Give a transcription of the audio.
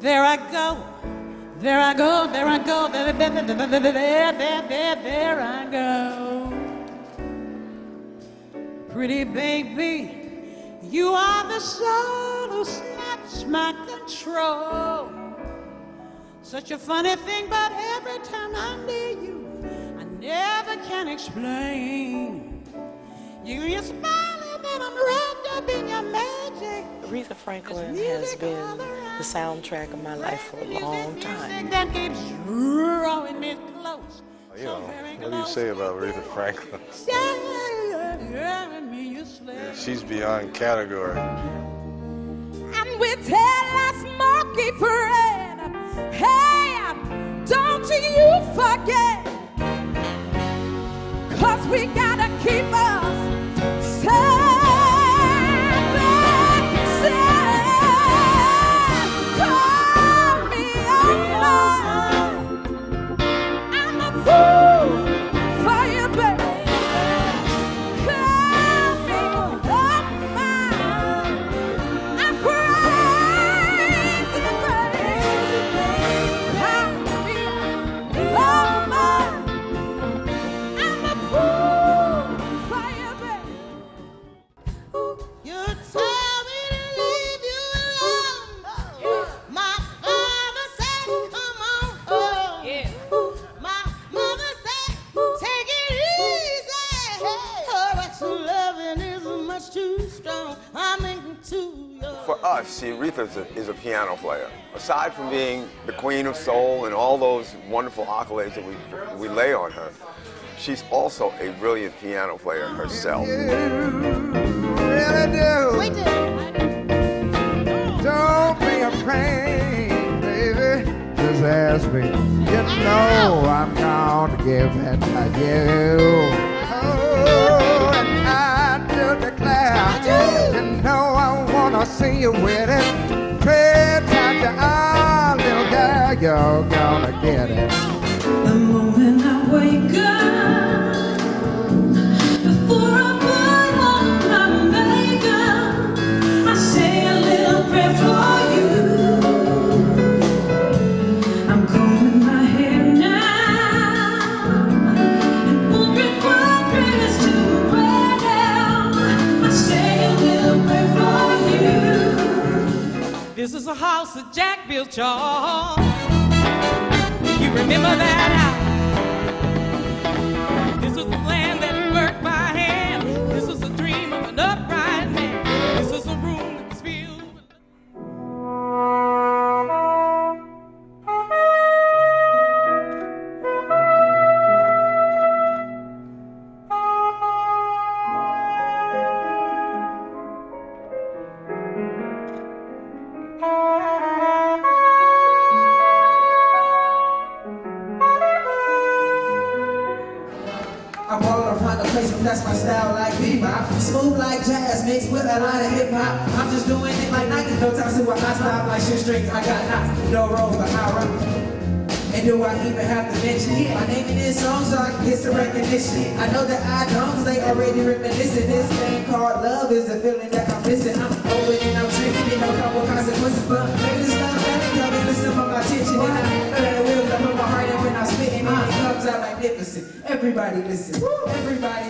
There I go, there I go, there I go, there I go. Pretty baby, you are the soul who snaps my control. Such a funny thing, but every time I'm near you, I never can explain. You're smiling and I'm wrapped up in your magic. Aretha Franklin has been the soundtrack of my life for a long time. You know, what do you say about Aretha Franklin? Yeah, she's beyond category. And we tell our smoky friend, hey, don't you forget, cause we gotta keep us safe. For us, see, Aretha is a piano player. Aside from being the queen of soul and all those wonderful accolades that we lay on her, she's also a brilliant piano player herself. Don't be afraid, baby. Just ask me. You know I'm gonna give it to you. Oh, and I do declare, you know I see you with it. Pray time to our little girl, you're gonna get it. The moment I wake up, before I put on my makeup, I say a little prayer for you. I'm combing my hair now, and wondering what bring us to right now. I say a little prayer for you. This is a house that Jack built, y'all. You remember that house. This was the land that worked by hand. This was the dream of an upright man. This is a room that's filled that's my style, like bebop, smooth like jazz, mixed with a lot of hip hop. I'm just doing it like Nike, no time to I stop like shoestrings. I got knots, no rolls, but I rock. And do I even have to mention it? My name in this song, so I get some recognition. I know that I don't, cause they already reminiscing. This thing called love is the feeling that I'm missing. I'm over and I'm tripping, and no couple consequences, but maybe this time I'm coming to some of my attention. And I know the wheels, I put my heart in when I spit it. Mine comes out magnificent. Everybody listen, everybody.